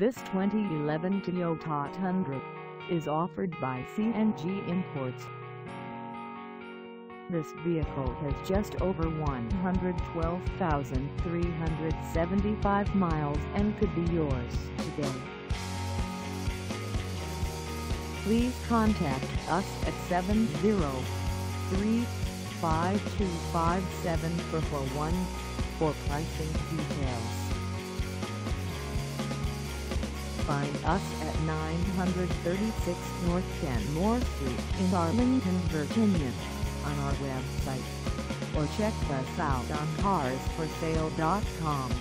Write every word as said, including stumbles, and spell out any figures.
This twenty eleven Toyota Tundra is offered by C N G Imports. This vehicle has just over one hundred twelve thousand three hundred seventy-five miles and could be yours today. Please contact us at seven zero three, five two five seven four four one for pricing details. Find us at nine thirty-six North Kenmore Street in Arlington, Virginia, on our website, or check us out on cars for sale dot com.